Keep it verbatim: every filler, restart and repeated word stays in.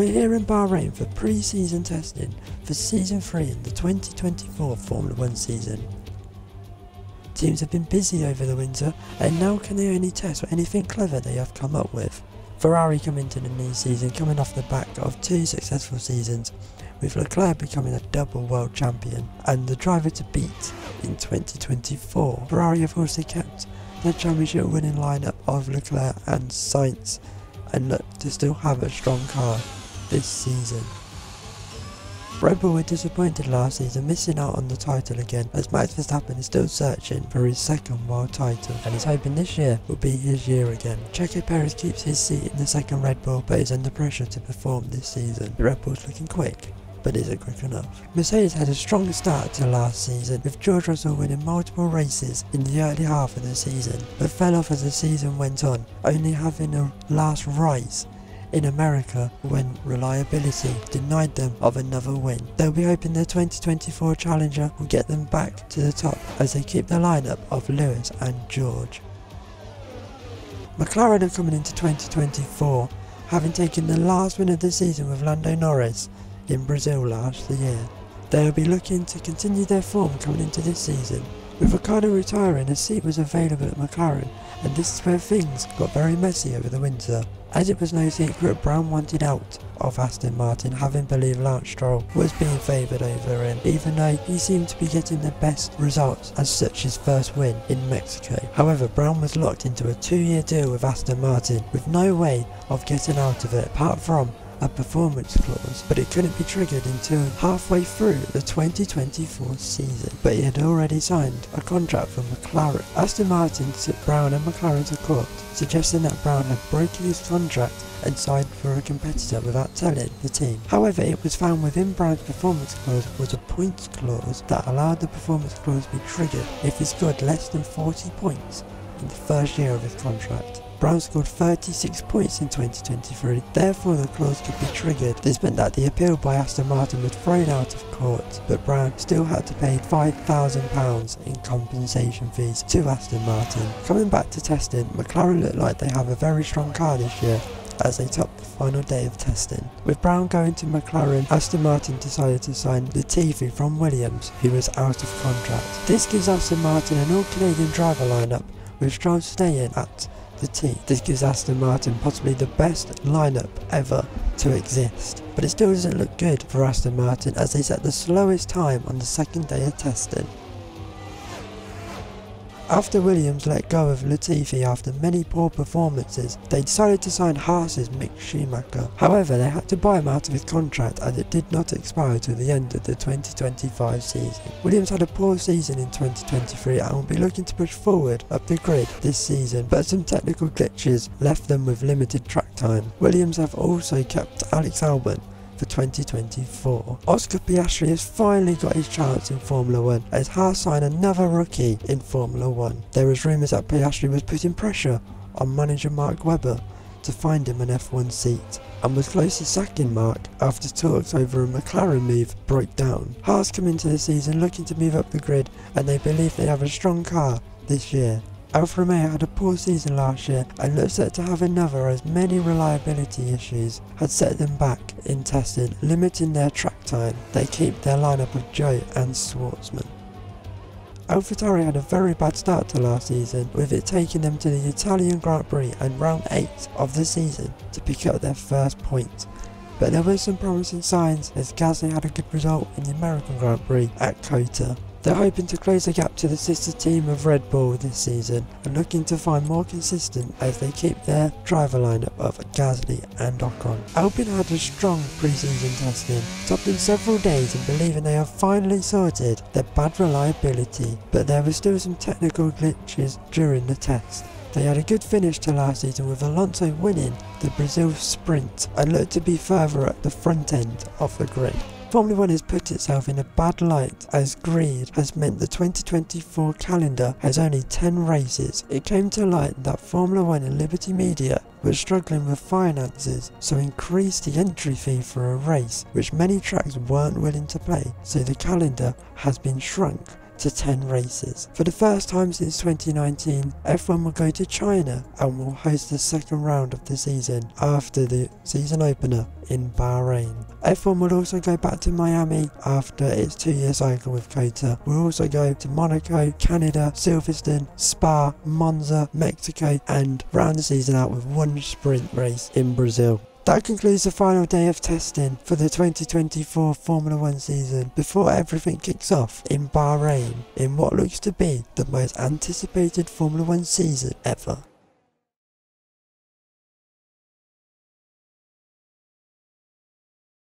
We're here in Bahrain for pre-season testing for Season three in the twenty twenty-four Formula one season. Teams have been busy over the winter and now can they only test for anything clever they have come up with. Ferrari come into the new season coming off the back of two successful seasons, with Leclerc becoming a double world champion and the driver to beat in twenty twenty-four. Ferrari have also kept their championship winning lineup of Leclerc and Sainz and look to still have a strong car this season. Red Bull were disappointed last season, missing out on the title again, as Max Verstappen is still searching for his second world title and is hoping this year will be his year again. Cheque Perez keeps his seat in the second Red Bull but is under pressure to perform this season. The Red Bull's looking quick, but is it quick enough? Mercedes had a strong start to last season, with George Russell winning multiple races in the early half of the season, but fell off as the season went on, only having a last rise in America when reliability denied them of another win. They'll be hoping their twenty twenty-four challenger will get them back to the top as they keep the lineup of Lewis and George. McLaren are coming into twenty twenty-four, having taken the last win of the season with Lando Norris in Brazil last year. They will be looking to continue their form coming into this season. With Ricciardo retiring, a seat was available at McLaren, and this is where things got very messy over the winter, as it was no secret Brown wanted out of Aston Martin, having believed Lance Stroll was being favoured over him, even though he seemed to be getting the best results as such his first win in Mexico. However, Brown was locked into a two-year deal with Aston Martin with no way of getting out of it apart from a performance clause, but it couldn't be triggered until halfway through the twenty twenty-four season, but he had already signed a contract for McLaren. Aston Martin took Brown and McLaren to court, suggesting that Brown had broken his contract and signed for a competitor without telling the team. However, it was found within Brown's performance clause was a points clause that allowed the performance clause to be triggered if he scored less than forty points in the first year of his contract. Brown scored thirty-six points in twenty twenty-three, therefore the clause could be triggered. This meant that the appeal by Aston Martin was thrown out of court, but Brown still had to pay five thousand pounds in compensation fees to Aston Martin. Coming back to testing, McLaren look like they have a very strong car this year as they topped the final day of testing. With Brown going to McLaren, Aston Martin decided to sign Latifi from Williams, who was out of contract. This gives Aston Martin an all-Canadian driver lineup, with Stroll staying at the team. This gives Aston Martin possibly the best lineup ever to exist, but it still doesn't look good for Aston Martin as they set the slowest time on the second day of testing. After Williams let go of Latifi after many poor performances, they decided to sign Haas's Mick Schumacher. However, they had to buy him out of his contract as it did not expire till the end of the twenty twenty-five season. Williams had a poor season in twenty twenty-three and will be looking to push forward up the grid this season, but some technical glitches left them with limited track time. Williams have also kept Alex Albon for twenty twenty-four. Oscar Piastri has finally got his chance in Formula one as Haas signed another rookie in Formula one. There was rumours that Piastri was putting pressure on manager Mark Webber to find him an F one seat, and was close to sacking Mark after talks over a McLaren move broke down. Haas come into the season looking to move up the grid and they believe they have a strong car this year. Alfa Romeo had a poor season last year and looked set to have another as many reliability issues had set them back in testing, limiting their track time. They keep their lineup of Joe and Schwartzman. AlphaTauri had a very bad start to last season, with it taking them to the Italian Grand Prix and round eight of the season to pick up their first point. But there were some promising signs as Gasly had a good result in the American Grand Prix at Cota. They're hoping to close the gap to the sister team of Red Bull this season and looking to find more consistent as they keep their driver lineup of Gasly and Ocon. Albon had a strong pre-season testing, topping several days and believing they have finally sorted their bad reliability, but there were still some technical glitches during the test. They had a good finish to last season with Alonso winning the Brazil sprint and looked to be further at the front end of the grid. Formula one has put itself in a bad light as greed has meant the twenty twenty-four calendar has only ten races. It came to light that Formula one and Liberty Media were struggling with finances, so increased the entry fee for a race, which many tracks weren't willing to pay, so the calendar has been shrunk to ten races. For the first time since twenty nineteen, F one will go to China and will host the second round of the season after the season opener in Bahrain. F one will also go back to Miami after its two-year cycle with Cota. We'll also go to Monaco, Canada, Silverstone, Spa, Monza, Mexico, and round the season out with one sprint race in Brazil. That concludes the final day of testing for the twenty twenty-four Formula One season before everything kicks off in Bahrain in what looks to be the most anticipated Formula One season ever.